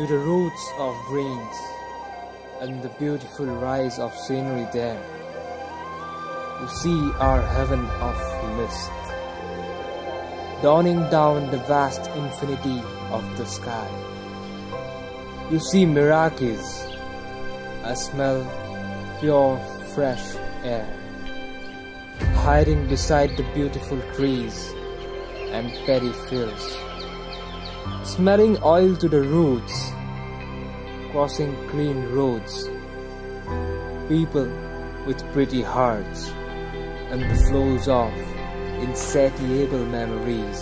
to the roots of grains and the beautiful rise of scenery there. You see our heaven of mist, dawning down the vast infinity of the sky. You see miracles, I smell pure fresh air, hiding beside the beautiful trees and paddy fields, smelling oil to the roots, crossing green roads, people with pretty hearts, and the flows of insatiable memories,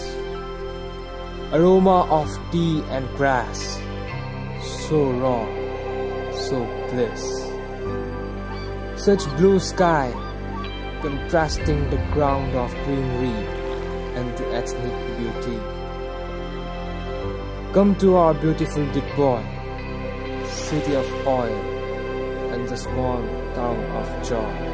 aroma of tea and grass, so raw, so bliss. Such blue sky, contrasting the ground of greenery and the ethnic beauty. Come to our beautiful Digboi, city of oil and the small town of joy.